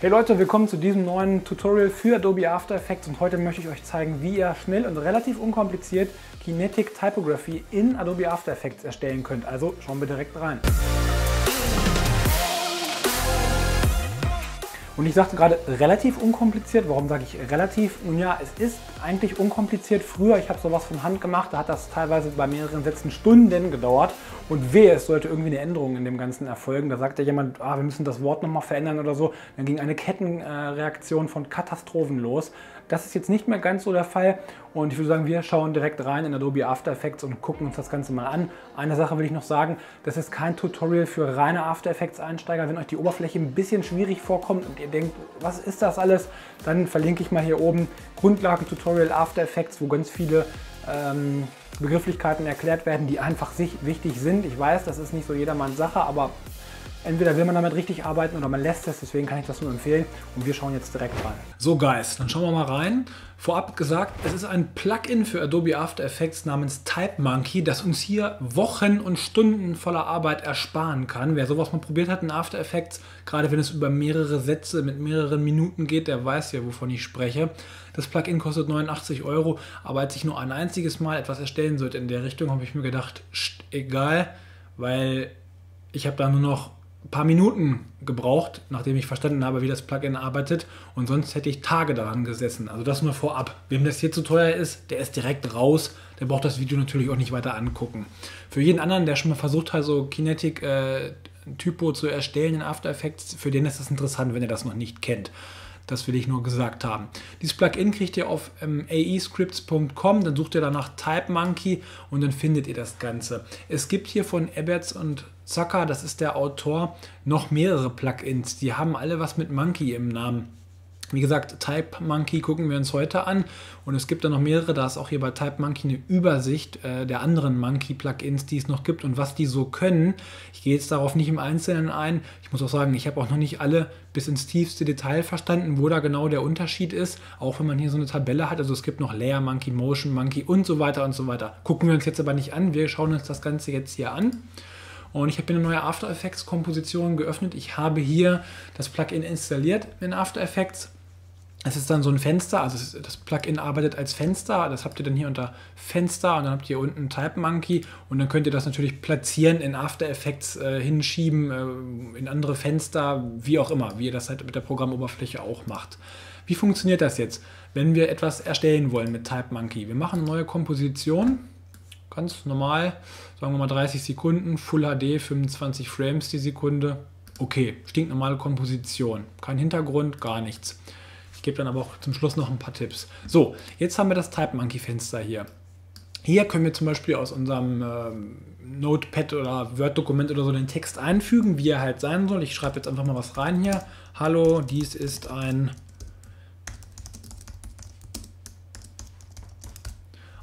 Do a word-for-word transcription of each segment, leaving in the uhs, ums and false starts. Hey Leute, willkommen zu diesem neuen Tutorial für Adobe After Effects und heute möchte ich euch zeigen, wie ihr schnell und relativ unkompliziert Kinetic Typography in Adobe After Effects erstellen könnt. Also schauen wir direkt rein. Und ich sagte gerade relativ unkompliziert. Warum sage ich relativ? Nun ja, es ist eigentlich unkompliziert. Früher, ich habe sowas von Hand gemacht, da hat das teilweise bei mehreren Sätzen Stunden gedauert. Und wehe, es sollte irgendwie eine Änderung in dem Ganzen erfolgen. Da sagte jemand, ah, wir müssen das Wort nochmal verändern oder so. Dann ging eine Kettenreaktion von Katastrophen los. Das ist jetzt nicht mehr ganz so der Fall. Und ich würde sagen, wir schauen direkt rein in Adobe After Effects und gucken uns das Ganze mal an. Eine Sache will ich noch sagen, das ist kein Tutorial für reine After Effects Einsteiger. Wenn euch die Oberfläche ein bisschen schwierig vorkommt und ihr denkt, was ist das alles, dann verlinke ich mal hier oben Grundlagen-Tutorial After Effects, wo ganz viele ähm, Begrifflichkeiten erklärt werden, die einfach sich wichtig sind. Ich weiß, das ist nicht so jedermanns Sache, aber entweder will man damit richtig arbeiten oder man lässt es, deswegen kann ich das nur empfehlen und wir schauen jetzt direkt rein. So Guys, dann schauen wir mal rein. Vorab gesagt, es ist ein Plugin für Adobe After Effects namens TypeMonkey, das uns hier Wochen und Stunden voller Arbeit ersparen kann. Wer sowas mal probiert hat in After Effects, gerade wenn es über mehrere Sätze mit mehreren Minuten geht, der weiß ja, wovon ich spreche. Das Plugin kostet neunundachtzig Euro, aber als ich nur ein einziges Mal etwas erstellen sollte in der Richtung, habe ich mir gedacht, egal, weil ich habe da nur noch ein paar Minuten gebraucht, nachdem ich verstanden habe, wie das Plugin arbeitet, und sonst hätte ich Tage daran gesessen. Also das nur vorab. Wem das hier zu teuer ist, der ist direkt raus, der braucht das Video natürlich auch nicht weiter angucken. Für jeden anderen, der schon mal versucht hat, so Kinetic äh, Typo zu erstellen in After Effects, für den ist das interessant, wenn ihr das noch nicht kennt. Das will ich nur gesagt haben. Dieses Plugin kriegt ihr auf ähm, a e scripts punkt com, dann sucht ihr danach TypeMonkey und dann findet ihr das Ganze. Es gibt hier von Eberts und Zocker, das ist der Autor, noch mehrere Plugins. Die haben alle was mit Monkey im Namen. Wie gesagt, TypeMonkey gucken wir uns heute an und es gibt da noch mehrere. Da ist auch hier bei TypeMonkey eine Übersicht äh, der anderen Monkey-Plugins, die es noch gibt und was die so können. Ich gehe jetzt darauf nicht im Einzelnen ein. Ich muss auch sagen, ich habe auch noch nicht alle bis ins tiefste Detail verstanden, wo da genau der Unterschied ist, auch wenn man hier so eine Tabelle hat. Also es gibt noch Layer Monkey, Motion Monkey und so weiter und so weiter. Gucken wir uns jetzt aber nicht an. Wir schauen uns das Ganze jetzt hier an. Und ich habe eine neue After Effects Komposition geöffnet. Ich habe hier das Plugin installiert in After Effects. Es ist dann so ein Fenster, also das Plugin arbeitet als Fenster, das habt ihr dann hier unter Fenster und dann habt ihr unten TypeMonkey und dann könnt ihr das natürlich platzieren, in After Effects äh, hinschieben, äh, in andere Fenster, wie auch immer, wie ihr das halt mit der Programmoberfläche auch macht. Wie funktioniert das jetzt, wenn wir etwas erstellen wollen mit TypeMonkey? Wir machen eine neue Komposition, ganz normal, sagen wir mal dreißig Sekunden, Full H D, fünfundzwanzig Frames die Sekunde, okay, stinknormale Komposition, kein Hintergrund, gar nichts. Ich gebe dann aber auch zum Schluss noch ein paar Tipps. So, jetzt haben wir das TypeMonkey-Fenster hier. Hier können wir zum Beispiel aus unserem äh, Notepad oder Word-Dokument oder so den Text einfügen, wie er halt sein soll. Ich schreibe jetzt einfach mal was rein hier. Hallo, dies ist ein...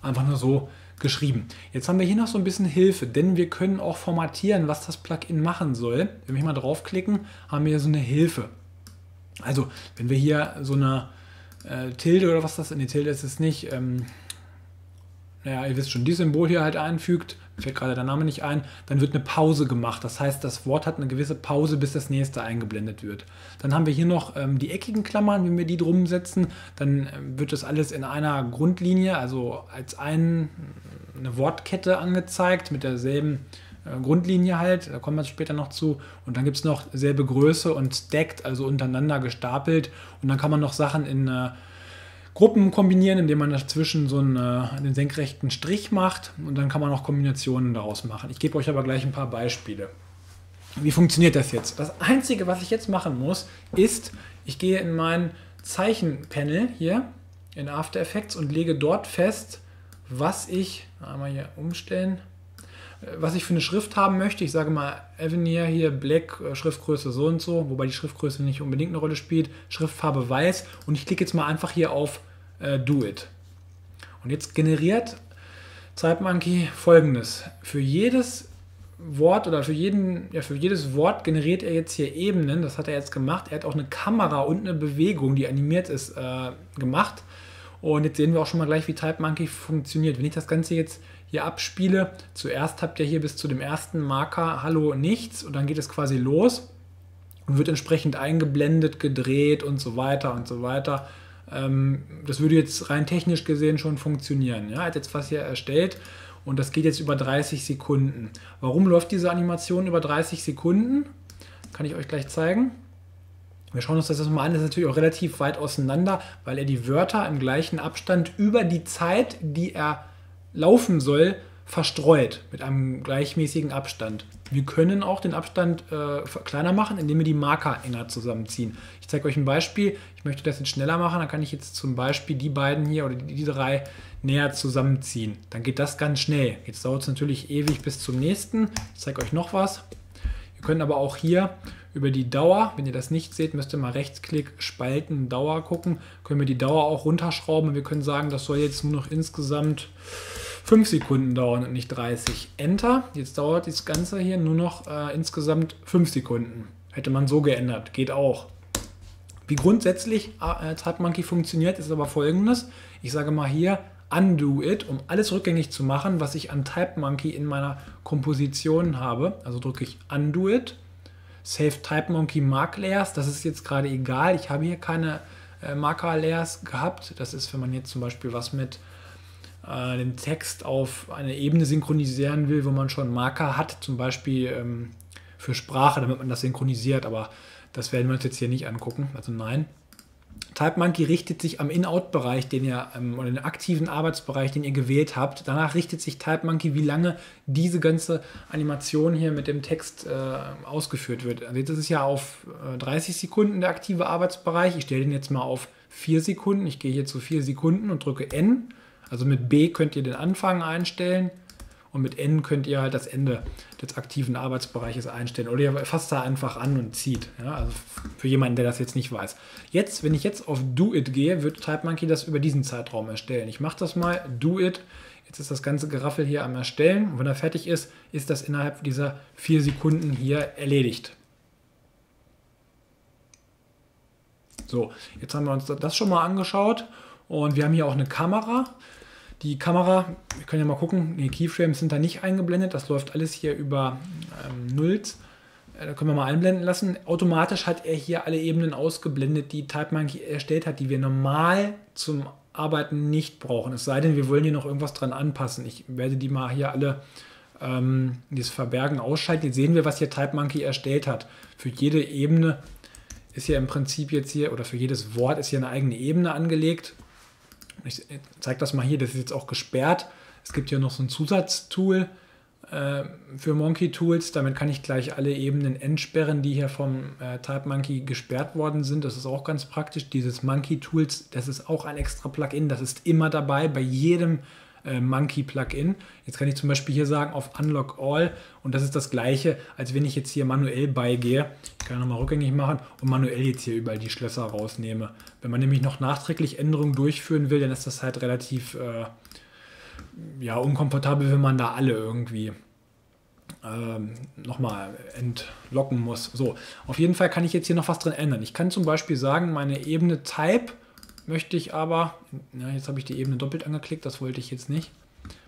Einfach nur so geschrieben. Jetzt haben wir hier noch so ein bisschen Hilfe, denn wir können auch formatieren, was das Plugin machen soll. Wenn wir mal draufklicken, haben wir hier so eine Hilfe. Also, wenn wir hier so eine äh, Tilde oder was das ist, nee, Tilde ist es nicht, ähm, naja, ihr wisst schon, dieses Symbol hier halt einfügt, fällt gerade der Name nicht ein, dann wird eine Pause gemacht. Das heißt, das Wort hat eine gewisse Pause, bis das nächste eingeblendet wird. Dann haben wir hier noch ähm, die eckigen Klammern, wenn wir die drum setzen, dann ähm, wird das alles in einer Grundlinie, also als ein, eine Wortkette angezeigt mit derselben Grundlinie halt, da kommen wir später noch zu. Und dann gibt es noch selbe Größe und stacked, also untereinander gestapelt. Und dann kann man noch Sachen in äh, Gruppen kombinieren, indem man dazwischen so einen, äh, einen senkrechten Strich macht. Und dann kann man auch Kombinationen daraus machen. Ich gebe euch aber gleich ein paar Beispiele. Wie funktioniert das jetzt? Das Einzige, was ich jetzt machen muss, ist, ich gehe in mein Zeichenpanel hier in After Effects und lege dort fest, was ich, einmal hier umstellen, was ich für eine Schrift haben möchte. Ich sage mal Avenir hier, Black, Schriftgröße so und so, wobei die Schriftgröße nicht unbedingt eine Rolle spielt, Schriftfarbe weiß und ich klicke jetzt mal einfach hier auf äh, Do It. Und jetzt generiert TypeMonkey folgendes. Für jedes Wort oder für, jeden, ja, für jedes Wort generiert er jetzt hier Ebenen, das hat er jetzt gemacht. Er hat auch eine Kamera und eine Bewegung, die animiert ist, äh, gemacht. Und jetzt sehen wir auch schon mal gleich, wie TypeMonkey funktioniert. Wenn ich das Ganze jetzt hier abspiele, zuerst habt ihr hier bis zu dem ersten Marker Hallo nichts und dann geht es quasi los und wird entsprechend eingeblendet, gedreht und so weiter und so weiter. Das würde jetzt rein technisch gesehen schon funktionieren. Ja, hat jetzt was hier erstellt und das geht jetzt über dreißig Sekunden. Warum läuft diese Animation über dreißig Sekunden? Kann ich euch gleich zeigen. Wir schauen uns das jetzt mal an. Das ist natürlich auch relativ weit auseinander, weil er die Wörter im gleichen Abstand über die Zeit, die er laufen soll, verstreut mit einem gleichmäßigen Abstand. Wir können auch den Abstand äh, kleiner machen, indem wir die Marker enger zusammenziehen. Ich zeige euch ein Beispiel. Ich möchte das jetzt schneller machen. Dann kann ich jetzt zum Beispiel die beiden hier oder die, die drei näher zusammenziehen. Dann geht das ganz schnell. Jetzt dauert es natürlich ewig bis zum nächsten. Ich zeige euch noch was. Ihr könnt aber auch hier über die Dauer, wenn ihr das nicht seht, müsst ihr mal Rechtsklick, Spalten, Dauer gucken. Können wir die Dauer auch runterschrauben. Wir können sagen, das soll jetzt nur noch insgesamt fünf Sekunden dauern und nicht dreißig. Enter. Jetzt dauert das Ganze hier nur noch äh, insgesamt fünf Sekunden. Hätte man so geändert. Geht auch. Wie grundsätzlich äh, TypeMonkey funktioniert, ist aber folgendes. Ich sage mal hier Undo It, um alles rückgängig zu machen, was ich an TypeMonkey in meiner Komposition habe. Also drücke ich Undo It. Save TypeMonkey Mark Layers. Das ist jetzt gerade egal. Ich habe hier keine äh, Marker Layers gehabt. Das ist, wenn man jetzt zum Beispiel was mit den Text auf eine Ebene synchronisieren will, wo man schon Marker hat, zum Beispiel ähm, für Sprache, damit man das synchronisiert, aber das werden wir uns jetzt hier nicht angucken, also nein. TypeMonkey richtet sich am In-Out-Bereich, den ihr, ähm, oder den aktiven Arbeitsbereich, den ihr gewählt habt. Danach richtet sich TypeMonkey, wie lange diese ganze Animation hier mit dem Text äh, ausgeführt wird. Also jetzt ist es ja auf äh, dreißig Sekunden der aktive Arbeitsbereich. Ich stelle den jetzt mal auf vier Sekunden. Ich gehe hier zu vier Sekunden und drücke N. Also mit B könnt ihr den Anfang einstellen und mit N könnt ihr halt das Ende des aktiven Arbeitsbereiches einstellen. Oder ihr fasst da einfach an und zieht. Ja, also für jemanden, der das jetzt nicht weiß. Jetzt, wenn ich jetzt auf Do It gehe, wird TypeMonkey das über diesen Zeitraum erstellen. Ich mache das mal, Do It. Jetzt ist das ganze Geraffel hier am Erstellen. Und wenn er fertig ist, ist das innerhalb dieser vier Sekunden hier erledigt. So, jetzt haben wir uns das schon mal angeschaut. Und wir haben hier auch eine Kamera. Die Kamera, wir können ja mal gucken, die Keyframes sind da nicht eingeblendet. Das läuft alles hier über ähm, Nulls. Äh, da können wir mal einblenden lassen. Automatisch hat er hier alle Ebenen ausgeblendet, die TypeMonkey erstellt hat, die wir normal zum Arbeiten nicht brauchen. Es sei denn, wir wollen hier noch irgendwas dran anpassen. Ich werde die mal hier alle, ähm, dieses Verbergen ausschalten. Jetzt sehen wir, was hier TypeMonkey erstellt hat. Für jede Ebene ist hier im Prinzip jetzt hier, oder für jedes Wort ist hier eine eigene Ebene angelegt. Ich zeige das mal hier, das ist jetzt auch gesperrt. Es gibt hier noch so ein Zusatztool äh, für Monkey Tools. Damit kann ich gleich alle Ebenen entsperren, die hier vom äh, TypeMonkey gesperrt worden sind. Das ist auch ganz praktisch. Dieses Monkey Tools, das ist auch ein extra Plugin. Das ist immer dabei bei jedem äh, Monkey Plugin. Jetzt kann ich zum Beispiel hier sagen auf Unlock All. Und das ist das Gleiche, als wenn ich jetzt hier manuell beigehe. Ich kann nochmal rückgängig machen und manuell jetzt hier überall die Schlösser rausnehme. Wenn man nämlich noch nachträglich Änderungen durchführen will, dann ist das halt relativ äh, ja, unkomfortabel, wenn man da alle irgendwie ähm, nochmal entlocken muss. So, auf jeden Fall kann ich jetzt hier noch was drin ändern. Ich kann zum Beispiel sagen, meine Ebene Type möchte ich aber, na, jetzt habe ich die Ebene doppelt angeklickt, das wollte ich jetzt nicht.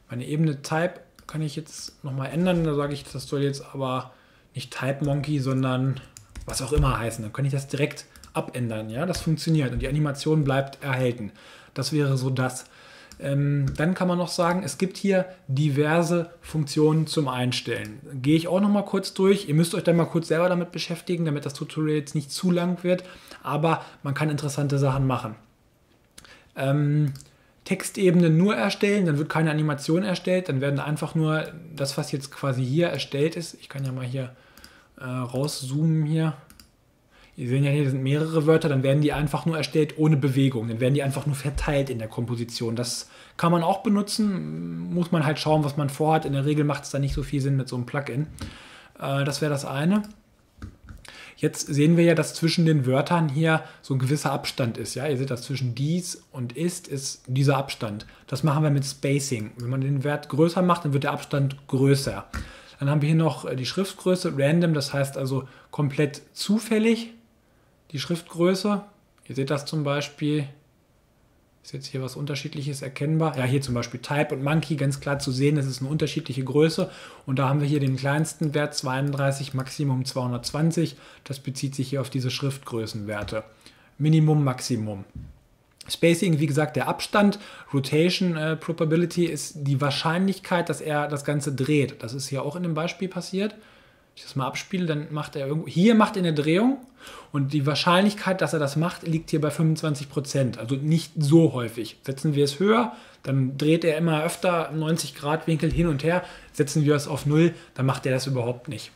Meine Ebene Type kann ich jetzt nochmal ändern. Da sage ich, das soll jetzt aber nicht TypeMonkey, sondern was auch immer heißen. Dann kann ich das direkt abändern. Ja? Das funktioniert und die Animation bleibt erhalten. Das wäre so das. Ähm, dann kann man noch sagen, es gibt hier diverse Funktionen zum Einstellen. Gehe ich auch noch mal kurz durch. Ihr müsst euch dann mal kurz selber damit beschäftigen, damit das Tutorial jetzt nicht zu lang wird. Aber man kann interessante Sachen machen. Ähm, Textebene nur erstellen, dann wird keine Animation erstellt, dann werden einfach nur das, was jetzt quasi hier erstellt ist. Ich kann ja mal hier äh, rauszoomen hier. Ihr seht ja hier sind mehrere Wörter, dann werden die einfach nur erstellt ohne Bewegung. Dann werden die einfach nur verteilt in der Komposition. Das kann man auch benutzen, muss man halt schauen, was man vorhat. In der Regel macht es da nicht so viel Sinn mit so einem Plugin. Äh, das wäre das eine. Jetzt sehen wir ja, dass zwischen den Wörtern hier so ein gewisser Abstand ist. Ja? Ihr seht, dass zwischen dies und ist ist dieser Abstand. Das machen wir mit Spacing. Wenn man den Wert größer macht, dann wird der Abstand größer. Dann haben wir hier noch die Schriftgröße, random, das heißt also komplett zufällig. Die Schriftgröße, ihr seht das zum Beispiel, Ist jetzt hier was Unterschiedliches erkennbar? Ja, hier zum Beispiel Type und Monkey, ganz klar zu sehen, das ist eine unterschiedliche Größe. Und da haben wir hier den kleinsten Wert zweiunddreißig, Maximum zweihundertzwanzig. Das bezieht sich hier auf diese Schriftgrößenwerte. Minimum, Maximum. Spacing, wie gesagt, der Abstand. Rotation äh, Probability ist die Wahrscheinlichkeit, dass er das Ganze dreht. Das ist hier auch in dem Beispiel passiert. Wenn ich das mal abspiele, dann macht er irgendwo... Hier macht er eine Drehung. Und die Wahrscheinlichkeit, dass er das macht, liegt hier bei fünfundzwanzig Prozent, also nicht so häufig. Setzen wir es höher, dann dreht er immer öfter neunzig Grad Winkel hin und her. Setzen wir es auf null, dann macht er das überhaupt nicht.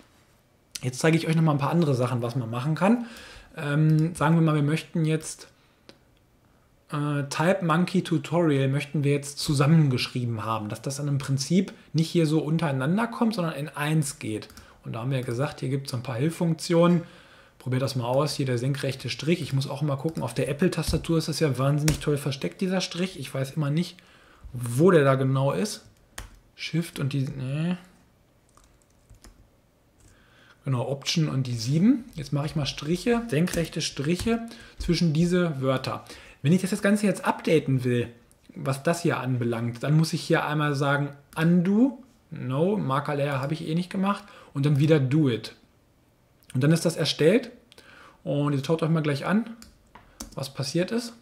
Jetzt zeige ich euch nochmal ein paar andere Sachen, was man machen kann. Ähm, sagen wir mal, wir möchten jetzt äh, TypeMonkey Tutorial möchten wir jetzt zusammengeschrieben haben, dass das dann im Prinzip nicht hier so untereinander kommt, sondern in eins geht. Und da haben wir ja gesagt, hier gibt es ein paar Hilfsfunktionen. Probiert das mal aus, hier der senkrechte Strich. Ich muss auch mal gucken, auf der Apple-Tastatur ist das ja wahnsinnig toll versteckt, dieser Strich. Ich weiß immer nicht, wo der da genau ist. Shift und die... Nee. Genau, Option und die sieben. Jetzt mache ich mal Striche, senkrechte Striche zwischen diese Wörter. Wenn ich das Ganze jetzt updaten will, was das hier anbelangt, dann muss ich hier einmal sagen Undo, No, Marker Layer habe ich eh nicht gemacht, und dann wieder Do It. Und dann ist das erstellt und ihr schaut euch mal gleich an, was passiert ist.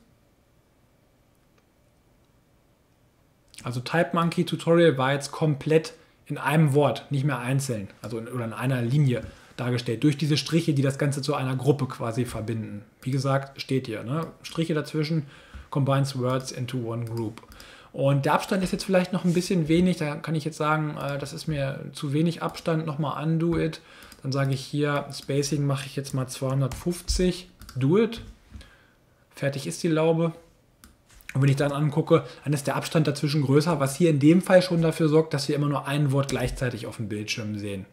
Also TypeMonkey Tutorial war jetzt komplett in einem Wort, nicht mehr einzeln, also in, oder in einer Linie dargestellt, durch diese Striche, die das Ganze zu einer Gruppe quasi verbinden. Wie gesagt, steht hier, ne? Striche dazwischen, combines words into one group. Und der Abstand ist jetzt vielleicht noch ein bisschen wenig, da kann ich jetzt sagen, das ist mir zu wenig Abstand, nochmal undo it. Dann sage ich hier, Spacing mache ich jetzt mal zweihundertfünfzig, do it. Fertig ist die Laube. Und wenn ich dann angucke, dann ist der Abstand dazwischen größer, was hier in dem Fall schon dafür sorgt, dass wir immer nur ein Wort gleichzeitig auf dem Bildschirm sehen.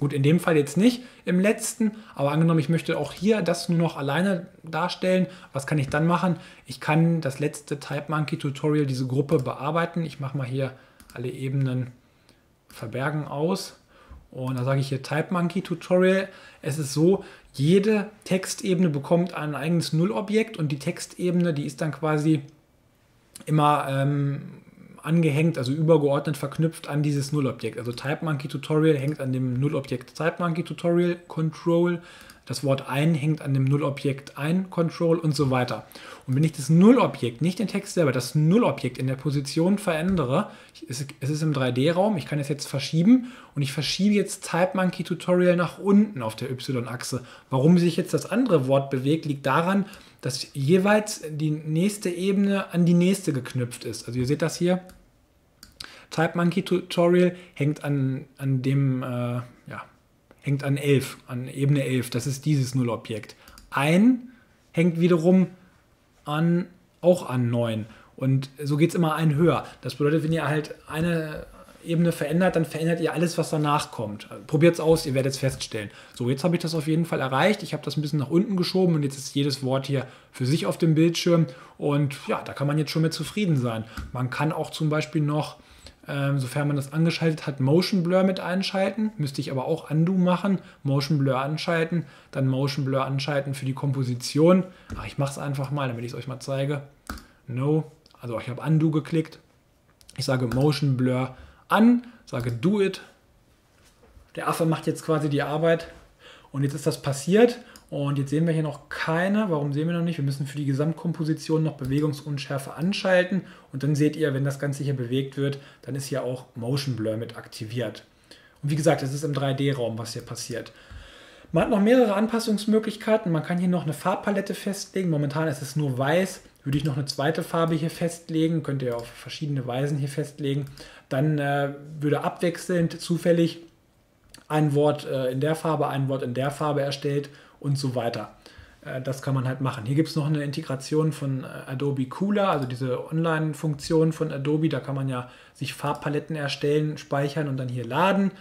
Gut, in dem Fall jetzt nicht, im letzten, aber angenommen, ich möchte auch hier das nur noch alleine darstellen. Was kann ich dann machen? Ich kann das letzte TypeMonkey-Tutorial, diese Gruppe, bearbeiten. Ich mache mal hier alle Ebenen verbergen aus. Und da sage ich hier TypeMonkey Tutorial. Es ist so, jede Textebene bekommt ein eigenes Nullobjekt und die Textebene, die ist dann quasi immer ähm, angehängt, also übergeordnet verknüpft an dieses Nullobjekt. Also TypeMonkey Tutorial hängt an dem Nullobjekt TypeMonkey Tutorial Control. Das Wort ein hängt an dem Nullobjekt ein Control und so weiter. Und wenn ich das Nullobjekt, nicht den Text selber, das Nullobjekt in der Position verändere, es ist im drei D-Raum, ich kann es jetzt verschieben und ich verschiebe jetzt TypeMonkey Tutorial nach unten auf der Y-Achse. Warum sich jetzt das andere Wort bewegt, liegt daran, dass jeweils die nächste Ebene an die nächste geknüpft ist. Also ihr seht das hier, TypeMonkey Tutorial hängt an, an dem, äh, ja, hängt an elf, an Ebene elf, das ist dieses Nullobjekt. Ein hängt wiederum an, auch an neun. Und so geht es immer ein höher. Das bedeutet, wenn ihr halt eine Ebene verändert, dann verändert ihr alles, was danach kommt. Probiert es aus, ihr werdet es feststellen. So, jetzt habe ich das auf jeden Fall erreicht. Ich habe das ein bisschen nach unten geschoben und jetzt ist jedes Wort hier für sich auf dem Bildschirm. Und ja, da kann man jetzt schon mit zufrieden sein. Man kann auch zum Beispiel noch, sofern man das angeschaltet hat, Motion Blur mit einschalten, müsste ich aber auch Undo machen, Motion Blur anschalten, dann Motion Blur anschalten für die Komposition. Ach, ich mache es einfach mal, damit ich es euch mal zeige. No, also ich habe Undo geklickt. Ich sage Motion Blur an, sage Do It. Der Affe macht jetzt quasi die Arbeit und jetzt ist das passiert. Und jetzt sehen wir hier noch keine. Warum sehen wir noch nicht? Wir müssen für die Gesamtkomposition noch Bewegungsunschärfe anschalten. Und dann seht ihr, wenn das Ganze hier bewegt wird, dann ist hier auch Motion Blur mit aktiviert. Und wie gesagt, es ist im drei D-Raum, was hier passiert. Man hat noch mehrere Anpassungsmöglichkeiten. Man kann hier noch eine Farbpalette festlegen. Momentan ist es nur weiß. Würde ich noch eine zweite Farbe hier festlegen, könnt ihr auf verschiedene Weisen hier festlegen. Dann äh, würde abwechselnd zufällig ein Wort äh, in der Farbe, ein Wort in der Farbe erstellt und so weiter. Das kann man halt machen. Hier gibt es noch eine Integration von Adobe Color, also diese Online-Funktion von Adobe. Da kann man ja sich Farbpaletten erstellen, speichern und dann hier laden.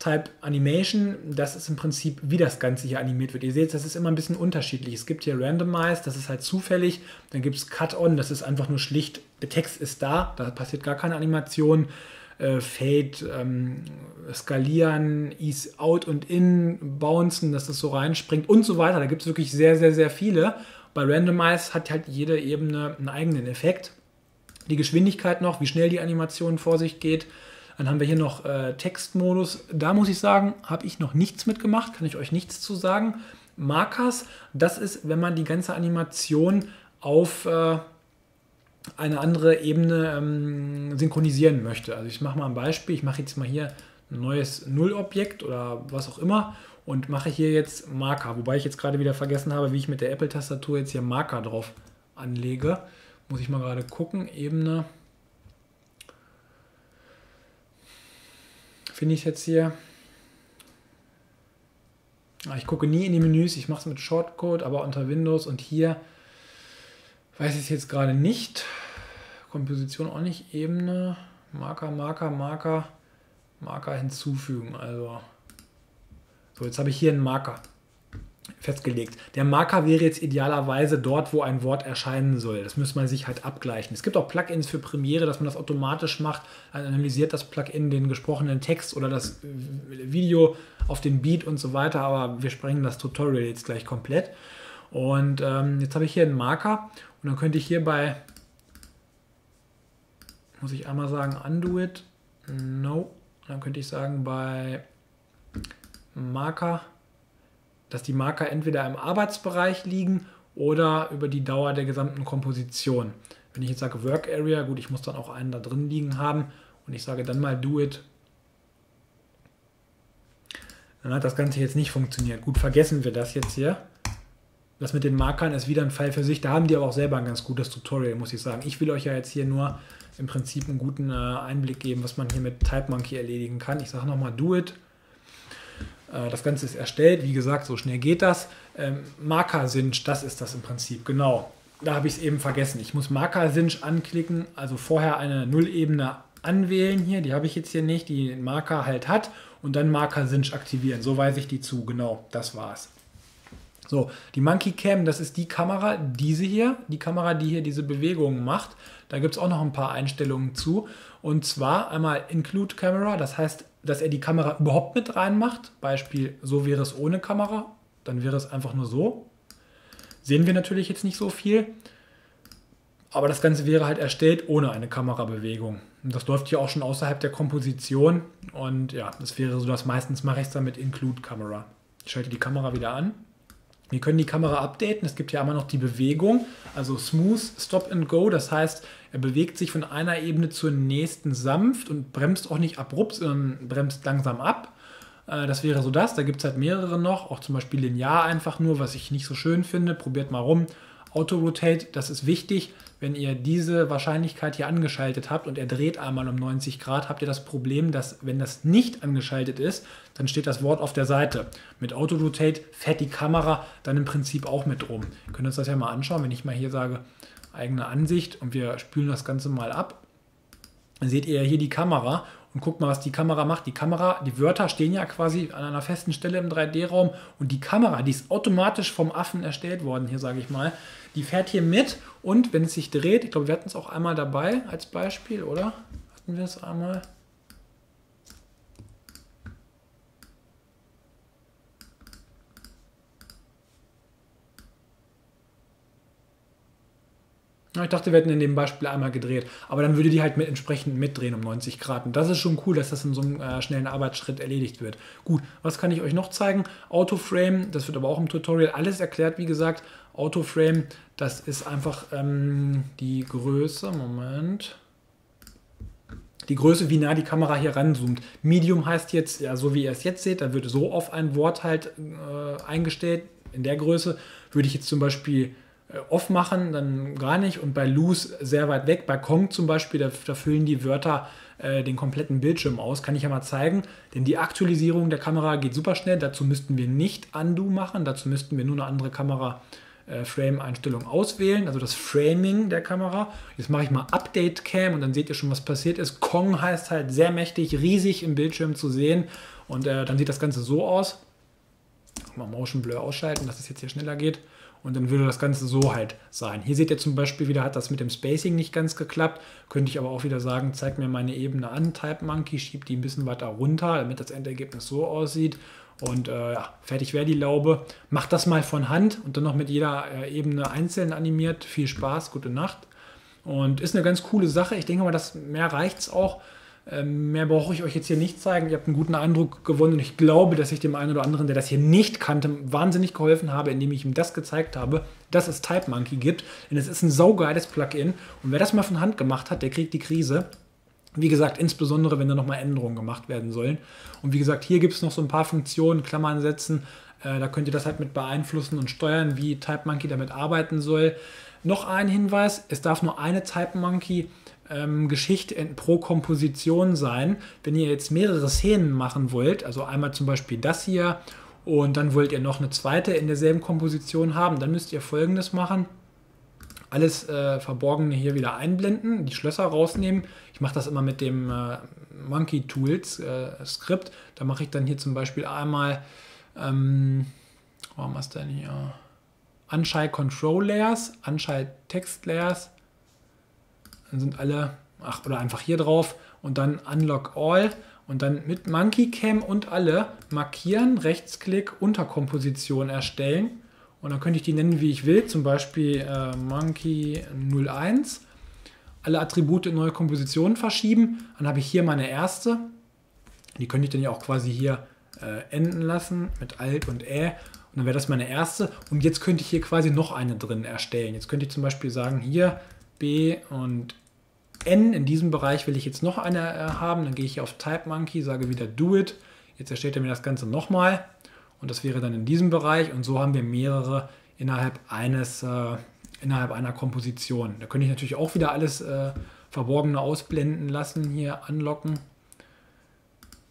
Type Animation, das ist im Prinzip, wie das Ganze hier animiert wird. Ihr seht, das ist immer ein bisschen unterschiedlich. Es gibt hier Randomize, das ist halt zufällig. Dann gibt es Cut-On, das ist einfach nur schlicht, der Text ist da, da passiert gar keine Animation. Äh, Fade, ähm, Skalieren, Ease Out und In, Bouncen, dass das so reinspringt und so weiter. Da gibt es wirklich sehr, sehr, sehr viele. Bei Randomize hat halt jede Ebene einen eigenen Effekt. Die Geschwindigkeit noch, wie schnell die Animation vor sich geht. Dann haben wir hier noch äh, Textmodus. Da muss ich sagen, habe ich noch nichts mitgemacht, kann ich euch nichts zu sagen. Markers, das ist, wenn man die ganze Animation auf äh, eine andere Ebene ähm, synchronisieren möchte. Also ich mache mal ein Beispiel. Ich mache jetzt mal hier ein neues Null-Objekt oder was auch immer und mache hier jetzt Marker. Wobei ich jetzt gerade wieder vergessen habe, wie ich mit der Apple-Tastatur jetzt hier Marker drauf anlege. Muss ich mal gerade gucken. Ebene. Finde ich jetzt hier. Ich gucke nie in die Menüs. Ich mache es mit Shortcode, aber unter Windows und hier weiß ich es jetzt gerade nicht. Komposition auch nicht. Ebene. Marker, Marker, Marker. Marker hinzufügen. Also so, jetzt habe ich hier einen Marker festgelegt. Der Marker wäre jetzt idealerweise dort, wo ein Wort erscheinen soll. Das müsste man sich halt abgleichen. Es gibt auch Plugins für Premiere, dass man das automatisch macht. Also analysiert das Plugin den gesprochenen Text oder das Video auf den Beat und so weiter. Aber wir sprengen das Tutorial jetzt gleich komplett. Und ähm, jetzt habe ich hier einen Marker und dann könnte ich hier bei, muss ich einmal sagen, undo it, no. Und dann könnte ich sagen bei Marker, dass die Marker entweder im Arbeitsbereich liegen oder über die Dauer der gesamten Komposition. Wenn ich jetzt sage Work Area, gut, ich muss dann auch einen da drin liegen haben und ich sage dann mal do it, dann hat das Ganze jetzt nicht funktioniert. Gut, vergessen wir das jetzt hier. Das mit den Markern ist wieder ein Fall für sich. Da haben die aber auch selber ein ganz gutes Tutorial, muss ich sagen. Ich will euch ja jetzt hier nur im Prinzip einen guten äh, Einblick geben, was man hier mit TypeMonkey erledigen kann. Ich sage nochmal do it. Äh, das Ganze ist erstellt. Wie gesagt, so schnell geht das. Ähm, Marker-Synch, das ist das im Prinzip. Genau, da habe ich es eben vergessen. Ich muss Marker-Synch anklicken, also vorher eine Null-Ebene anwählen hier. Die habe ich jetzt hier nicht, die den Marker halt hat. Und dann Marker-Synch aktivieren. So weise ich die zu. Genau, das war's. So, die Monkey Cam, das ist die Kamera, diese hier, die Kamera, die hier diese Bewegungen macht. Da gibt es auch noch ein paar Einstellungen zu. Und zwar einmal Include Camera, das heißt, dass er die Kamera überhaupt mit reinmacht. Beispiel, so wäre es ohne Kamera, dann wäre es einfach nur so. Sehen wir natürlich jetzt nicht so viel, aber das Ganze wäre halt erstellt ohne eine Kamerabewegung. Und das läuft hier auch schon außerhalb der Komposition und ja, das wäre so, dass meistens mache ich es dann mit Include Camera. Ich schalte die Kamera wieder an. Wir können die Kamera updaten, es gibt ja immer noch die Bewegung, also Smooth, Stop and Go, das heißt, er bewegt sich von einer Ebene zur nächsten sanft und bremst auch nicht abrupt, sondern bremst langsam ab. Das wäre so das, da gibt es halt mehrere noch, auch zum Beispiel linear einfach nur, was ich nicht so schön finde, probiert mal rum. Autorotate, das ist wichtig, wenn ihr diese Wahrscheinlichkeit hier angeschaltet habt und er dreht einmal um neunzig Grad, habt ihr das Problem, dass wenn das nicht angeschaltet ist, dann steht das Wort auf der Seite. Mit Autorotate fährt die Kamera dann im Prinzip auch mit rum. Ihr könnt uns das ja mal anschauen, wenn ich mal hier sage, eigene Ansicht und wir spülen das Ganze mal ab, dann seht ihr hier die Kamera und guckt mal, was die Kamera macht. Die Kamera, die Wörter stehen ja quasi an einer festen Stelle im drei D-Raum und die Kamera, die ist automatisch vom Affen erstellt worden, hier sage ich mal, die fährt hier mit und wenn es sich dreht, ich glaube, wir hatten es auch einmal dabei als Beispiel, oder? Hatten wir es einmal? Ich dachte, wir hätten in dem Beispiel einmal gedreht, aber dann würde die halt mit entsprechend mitdrehen um neunzig Grad. Und das ist schon cool, dass das in so einem äh, schnellen Arbeitsschritt erledigt wird. Gut, was kann ich euch noch zeigen? Autoframe, das wird aber auch im Tutorial alles erklärt, wie gesagt. Autoframe, das ist einfach ähm, die Größe, Moment, die Größe, wie nah die Kamera hier ranzoomt. Medium heißt jetzt, ja, so wie ihr es jetzt seht, da wird so auf ein Wort halt äh, eingestellt. In der Größe würde ich jetzt zum Beispiel off machen, dann gar nicht und bei loose sehr weit weg. Bei Kong zum Beispiel, da, da füllen die Wörter äh, den kompletten Bildschirm aus. Kann ich ja mal zeigen, denn die Aktualisierung der Kamera geht super schnell. Dazu müssten wir nicht undo machen, dazu müssten wir nur eine andere Kamera äh, Frame-Einstellung auswählen, also das Framing der Kamera. Jetzt mache ich mal Update Cam und dann seht ihr schon, was passiert ist. Kong heißt halt sehr mächtig, riesig im Bildschirm zu sehen und äh, dann sieht das Ganze so aus. Mal Motion Blur ausschalten, dass es jetzt hier schneller geht. Und dann würde das Ganze so halt sein. Hier seht ihr zum Beispiel wieder, hat das mit dem Spacing nicht ganz geklappt. Könnte ich aber auch wieder sagen, zeig mir meine Ebene an, TypeMonkey, schiebt die ein bisschen weiter runter, damit das Endergebnis so aussieht. Und äh, ja, fertig wäre die Laube. Macht das mal von Hand und dann noch mit jeder äh, Ebene einzeln animiert. Viel Spaß, gute Nacht. Und ist eine ganz coole Sache. Ich denke mal, dass mehr reicht es auch. Ähm, mehr brauche ich euch jetzt hier nicht zeigen. Ihr habt einen guten Eindruck gewonnen. Und ich glaube, dass ich dem einen oder anderen, der das hier nicht kannte, wahnsinnig geholfen habe, indem ich ihm das gezeigt habe, dass es TypeMonkey gibt. Denn es ist ein saugeiles Plugin. Und wer das mal von Hand gemacht hat, der kriegt die Krise. Wie gesagt, insbesondere, wenn da nochmal Änderungen gemacht werden sollen. Und wie gesagt, hier gibt es noch so ein paar Funktionen, Klammern setzen. Äh, da könnt ihr das halt mit beeinflussen und steuern, wie TypeMonkey damit arbeiten soll. Noch ein Hinweis, es darf nur eine TypeMonkey ähm, Geschichte in, pro Komposition sein. Wenn ihr jetzt mehrere Szenen machen wollt, also einmal zum Beispiel das hier und dann wollt ihr noch eine zweite in derselben Komposition haben, dann müsst ihr Folgendes machen. Alles äh, Verborgene hier wieder einblenden, die Schlösser rausnehmen. Ich mache das immer mit dem äh, Monkey Tools äh, Skript. Da mache ich dann hier zum Beispiel einmal, ähm, warum ist denn hier? Anschei Control Layers, Anschei Text Layers. Dann sind alle, ach, oder einfach hier drauf und dann Unlock All und dann mit Monkey Cam und alle markieren, Rechtsklick, Unterkomposition erstellen. Und dann könnte ich die nennen, wie ich will, zum Beispiel äh, Monkey null eins. Alle Attribute in neue Kompositionen verschieben. Dann habe ich hier meine erste. Die könnte ich dann ja auch quasi hier äh, enden lassen mit Alt und Ä. Und dann wäre das meine erste. Und jetzt könnte ich hier quasi noch eine drin erstellen. Jetzt könnte ich zum Beispiel sagen, hier B und N. In diesem Bereich will ich jetzt noch eine äh, haben. Dann gehe ich hier auf TypeMonkey, sage wieder Do It. Jetzt erstellt er mir das Ganze nochmal. Und das wäre dann in diesem Bereich und so haben wir mehrere innerhalb eines, äh, innerhalb einer Komposition. Da könnte ich natürlich auch wieder alles äh, Verborgene ausblenden lassen, hier anlocken.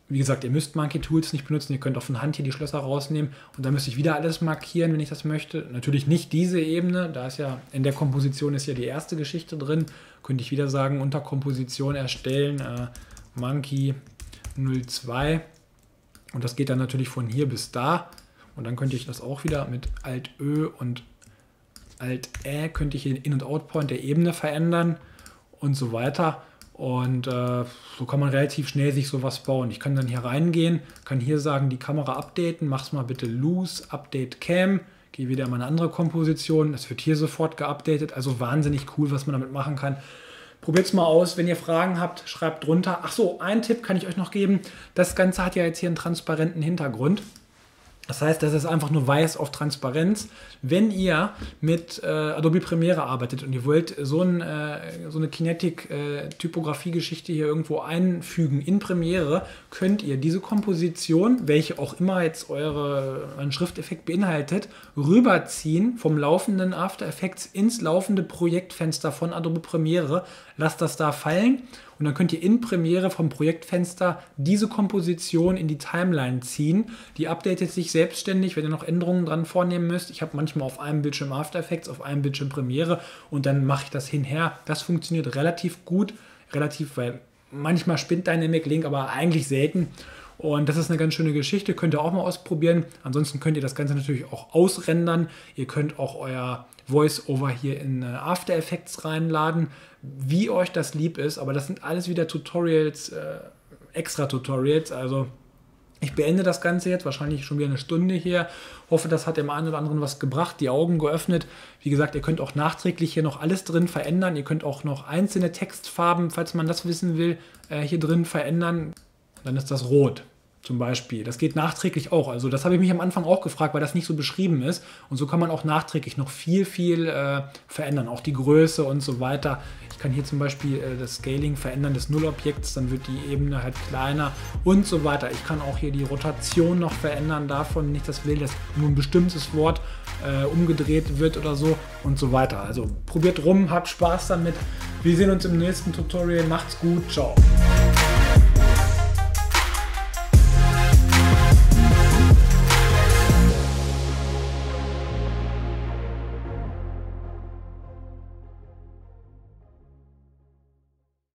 Wie gesagt, ihr müsst Monkey Tools nicht benutzen, ihr könnt auch von Hand hier die Schlösser rausnehmen und dann müsste ich wieder alles markieren, wenn ich das möchte. Natürlich nicht diese Ebene, da ist ja in der Komposition ist ja die erste Geschichte drin. Könnte ich wieder sagen, unter Komposition erstellen, äh, Monkey null zwei. Und das geht dann natürlich von hier bis da. Und dann könnte ich das auch wieder mit Alt-Ö und Alt-Ä könnte ich den In- und Outpoint der Ebene verändern und so weiter. Und äh, so kann man relativ schnell sich sowas bauen. Ich kann dann hier reingehen, kann hier sagen, die Kamera updaten, mach's mal bitte loose, update cam, gehe wieder in meine andere Komposition. Das wird hier sofort geupdatet. Also wahnsinnig cool, was man damit machen kann. Probiert es mal aus, wenn ihr Fragen habt, schreibt drunter. Ach so, einen Tipp kann ich euch noch geben. Das Ganze hat ja jetzt hier einen transparenten Hintergrund. Das heißt, das ist einfach nur weiß auf Transparenz. Wenn ihr mit äh, Adobe Premiere arbeitet und ihr wollt so, ein, äh, so eine Kinetic-Typografie-Geschichte äh, hier irgendwo einfügen in Premiere, könnt ihr diese Komposition, welche auch immer jetzt eure, euren Schrifteffekt beinhaltet, rüberziehen vom laufenden After Effects ins laufende Projektfenster von Adobe Premiere. Lasst das da fallen und dann könnt ihr in Premiere vom Projektfenster diese Komposition in die Timeline ziehen. Die updatet sich selbstständig, wenn ihr noch Änderungen dran vornehmen müsst. Ich habe manchmal auf einem Bildschirm After Effects, auf einem Bildschirm Premiere und dann mache ich das hinher. Das funktioniert relativ gut, relativ, weil manchmal spinnt Dynamic Link, aber eigentlich selten. Und das ist eine ganz schöne Geschichte, könnt ihr auch mal ausprobieren. Ansonsten könnt ihr das Ganze natürlich auch ausrendern. Ihr könnt auch euer Voice-Over hier in After Effects reinladen, wie euch das lieb ist. Aber das sind alles wieder Tutorials, äh, extra Tutorials. Also ich beende das Ganze jetzt, wahrscheinlich schon wieder eine Stunde hier. Hoffe, das hat dem einen oder anderen was gebracht, die Augen geöffnet. Wie gesagt, ihr könnt auch nachträglich hier noch alles drin verändern. Ihr könnt auch noch einzelne Textfarben, falls man das wissen will, äh, hier drin verändern. Dann ist das rot zum Beispiel. Das geht nachträglich auch. Also das habe ich mich am Anfang auch gefragt, weil das nicht so beschrieben ist. Und so kann man auch nachträglich noch viel, viel äh, verändern. Auch die Größe und so weiter. Ich kann hier zum Beispiel äh, das Scaling verändern des Nullobjekts. Dann wird die Ebene halt kleiner und so weiter. Ich kann auch hier die Rotation noch verändern davon, wenn ich das will, dass nur ein bestimmtes Wort äh, umgedreht wird oder so und so weiter. Also probiert rum, habt Spaß damit. Wir sehen uns im nächsten Tutorial. Macht's gut. Ciao.